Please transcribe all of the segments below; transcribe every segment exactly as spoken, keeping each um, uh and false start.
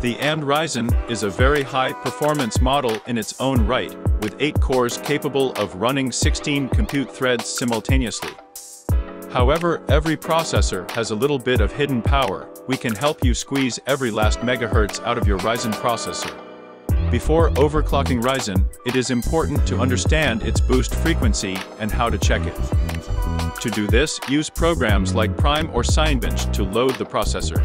The A M D Ryzen is a very high-performance model in its own right, with eight cores capable of running sixteen compute threads simultaneously. However, every processor has a little bit of hidden power. We can help you squeeze every last megahertz out of your Ryzen processor. Before overclocking Ryzen, it is important to understand its boost frequency and how to check it. To do this, use programs like Prime or Cinebench to load the processor.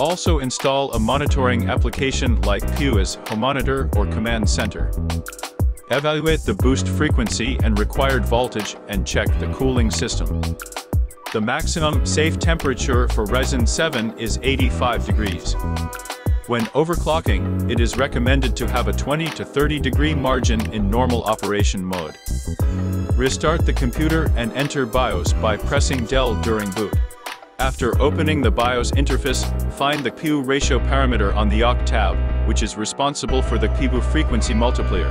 Also install a monitoring application like HWiNFO Monitor or Command Center. Evaluate the boost frequency and required voltage and check the cooling system. The maximum safe temperature for Ryzen seven is eighty-five degrees. When overclocking, it is recommended to have a twenty to thirty degree margin in normal operation mode. Restart the computer and enter BIOS by pressing del during boot. After opening the BIOS interface, find the Q ratio parameter on the O C tab, which is responsible for the Q frequency multiplier.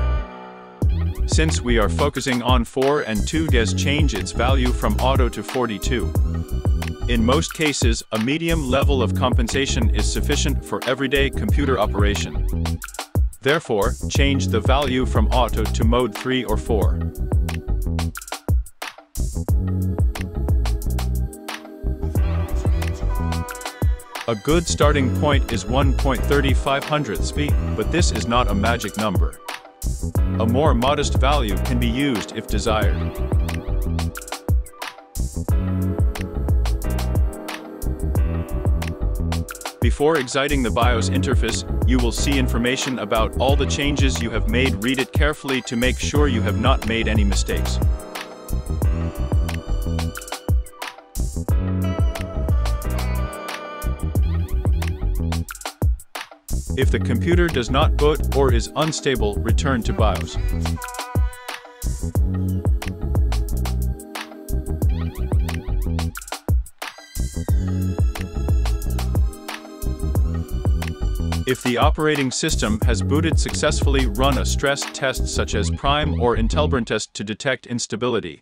Since we are focusing on four and two gigahertz, change its value from auto to forty-two. In most cases, a medium level of compensation is sufficient for everyday computer operation. Therefore, change the value from auto to mode three or four. A good starting point is one point three five hundredths V, but this is not a magic number. A more modest value can be used if desired. Before exiting the BIOS interface, you will see information about all the changes you have made. Read it carefully to make sure you have not made any mistakes. If the computer does not boot or is unstable, return to BIOS. If the operating system has booted successfully, run a stress test such as Prime or IntelBurnTest to detect instability.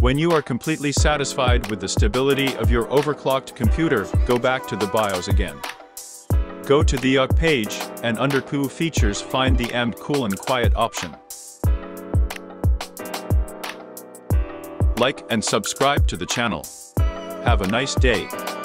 When you are completely satisfied with the stability of your overclocked computer, go back to the BIOS again. Go to the O C page, and under Q features find the A M D Cool and Quiet option. Like and subscribe to the channel. Have a nice day.